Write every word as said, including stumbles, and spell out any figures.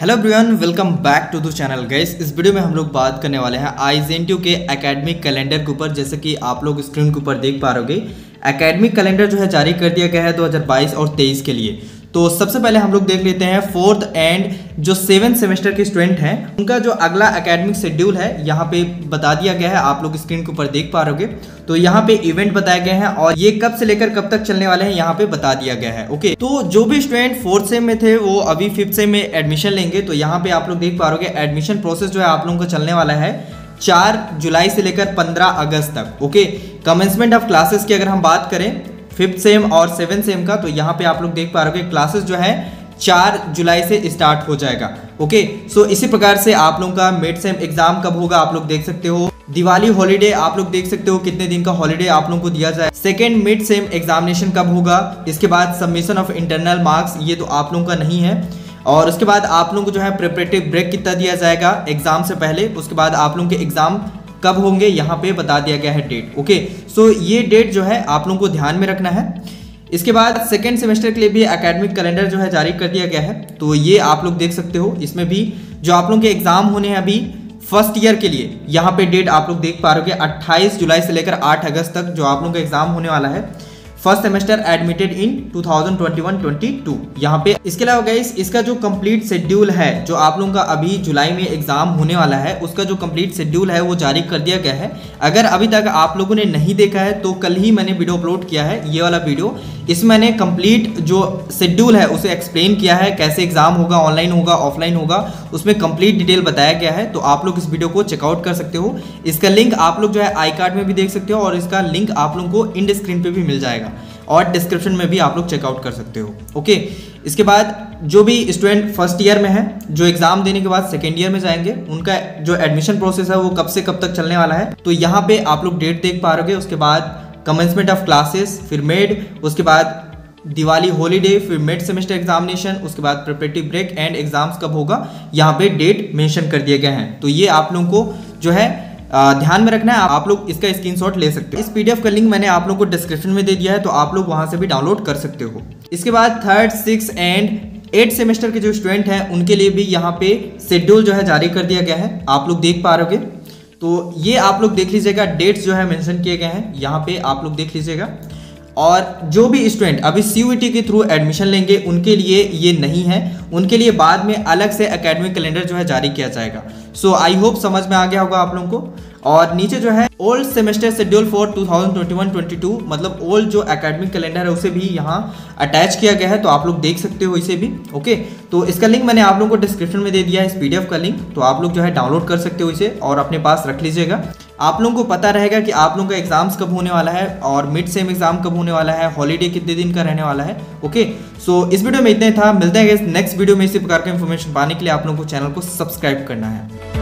Hello everyone, welcome back to the channel guys. इस video में हम लोग बात करने वाले हैं आइजेंट्यू के एकेडमिक कैलेंडर के ऊपर। जैसे कि आप लोग स्क्रीन के ऊपर देख पा रहे होगे, एकेडमिक कैलेंडर जो है जारी कर दिया गया है दो हज़ार बाईस और तेईस के लिए। तो सबसे पहले हम लोग देख लेते हैं फोर्थ एंड जो सेवन्थ सेमेस्टर के स्टूडेंट हैं उनका जो अगला एकेडमिक शेड्यूल है यहाँ पे बता दिया गया है, आप लोग स्क्रीन के ऊपर देख पा रहे होगे। तो यहाँ पे इवेंट बताए गए हैं और ये कब से लेकर कब तक चलने वाले हैं यहाँ पे बता दिया गया है। ओके, तो जो भी स्टूडेंट फोर्थ सेम में थे वो अभी फिफ्थ सेम में एडमिशन लेंगे। तो यहाँ पे आप लोग देख पा रहे होगे एडमिशन प्रोसेस जो है आप लोगों का चलने वाला है चार जुलाई से लेकर पंद्रह अगस्त तक। ओके, कमेंसमेंट ऑफ क्लासेस की अगर हम बात करें फिफ्थ सेम और सेवन सेम का, तो यहाँ पे आप लोग देख पा रहे हो क्लासेस जो है चार जुलाई से स्टार्ट हो जाएगा। ओके, सो इसी प्रकार से आप लोगों का मिड सेम एग्जाम कब होगा आप लोग देख सकते हो। दिवाली हॉलीडे आप लोग देख सकते हो कितने दिन का हॉलीडे आप लोगों को दिया जाए। सेकेंड मिड सेम एग्जामिनेशन कब होगा, इसके बाद सबमिशन ऑफ इंटरनल मार्क्स, ये तो आप लोगों का नहीं है। और उसके बाद आप लोगों को जो है प्रिपरेटिव ब्रेक कितना दिया जाएगा एग्जाम से पहले, उसके बाद आप लोगों के एग्जाम कब होंगे यहाँ पे बता दिया गया है डेट। ओके, सो ये डेट जो है आप लोगों को ध्यान में रखना है। इसके बाद सेकेंड सेमेस्टर के लिए भी एकेडमिक कैलेंडर जो है जारी कर दिया गया है, तो ये आप लोग देख सकते हो। इसमें भी जो आप लोगों के एग्जाम होने हैं अभी फर्स्ट ईयर के लिए, यहाँ पे डेट आप लोग देख पा रहे हो अट्ठाईस जुलाई से लेकर आठ अगस्त तक जो आप लोगों का एग्जाम होने वाला है first semester admitted in two thousand twenty one two thousand twenty two यहाँ पे। इसके अलावा गाइस इसका जो कंप्लीट शेड्यूल है, जो आप लोगों का अभी जुलाई में एग्जाम होने वाला है उसका जो कंप्लीट शेड्यूल है वो जारी कर दिया गया है। अगर अभी तक आप लोगों ने नहीं देखा है तो कल ही मैंने वीडियो अपलोड किया है, ये वाला वीडियो, इसमें मैंने कंप्लीट जो शेड्यूल है उसे एक्सप्लेन किया है, कैसे एग्जाम होगा, ऑनलाइन होगा, ऑफलाइन होगा, उसमें कंप्लीट डिटेल बताया गया है। तो आप लोग इस वीडियो को चेकआउट कर सकते हो। इसका लिंक आप लोग जो है आई कार्ड में भी देख सकते हो और इसका लिंक आप लोगों को इंड स्क्रीन पे भी मिल जाएगा और डिस्क्रिप्शन में भी आप लोग चेकआउट कर सकते हो। ओके, इसके बाद जो भी स्टूडेंट फर्स्ट ईयर में है जो एग्जाम देने के बाद सेकेंड ईयर में जाएंगे उनका जो एडमिशन प्रोसेस है वो कब से कब तक चलने वाला है, तो यहाँ पे आप लोग डेट देख पा रहे हो। उसके बाद कमेंसमेंट ऑफ क्लासेस, फिर मेड, उसके बाद दिवाली हॉलीडे, फिर मिड सेमेस्टर एग्जामिनेशन, उसके बाद प्रिपरेटिव ब्रेक एंड एग्जाम्स कब होगा यहाँ पे डेट मेंशन कर दिए गए हैं। तो ये आप लोगों को जो है ध्यान में रखना है। आप लोग इसका स्क्रीनशॉट ले सकते हो। इस पीडीएफ का लिंक मैंने आप लोगों को डिस्क्रिप्शन में दे दिया है, तो आप लोग वहाँ से भी डाउनलोड कर सकते हो। इसके बाद third six and eight semester के जो स्टूडेंट हैं उनके लिए भी यहाँ पे शेड्यूल जो है जारी कर दिया गया है, आप लोग देख पा रहे हो। तो ये आप लोग देख लीजिएगा, डेट्स जो है मेंशन किए गए हैं यहाँ पे आप लोग देख लीजिएगा। और जो भी स्टूडेंट अभी सीयूईटी के थ्रू एडमिशन लेंगे उनके लिए ये नहीं है, उनके लिए बाद में अलग से एकेडमिक कैलेंडर जो है जारी किया जाएगा। सो आई होप समझ में आ गया होगा आप लोगों को। और नीचे जो है old semester schedule for two thousand twenty one two thousand twenty two, मतलब ओल्ड जो एकेडमिक कैलेंडर है उसे भी यहाँ अटैच किया गया है, तो आप लोग देख सकते हो इसे भी। ओके, तो इसका लिंक मैंने आप लोगों को डिस्क्रिप्शन में दे दिया है, इस पीडीएफ का लिंक, तो आप लोग जो है डाउनलोड कर सकते हो इसे और अपने पास रख लीजिएगा। आप लोगों को पता रहेगा कि आप लोगों का एग्जाम्स कब होने वाला है और मिड सेम एग्जाम कब होने वाला है, हॉलीडे कितने दिन का रहने वाला है। ओके, सो इस वीडियो में इतना ही था। मिलते हैं नेक्स्ट वीडियो में। इसी प्रकार का इन्फॉर्मेशन पाने के लिए आप लोगों को चैनल को सब्सक्राइब करना है।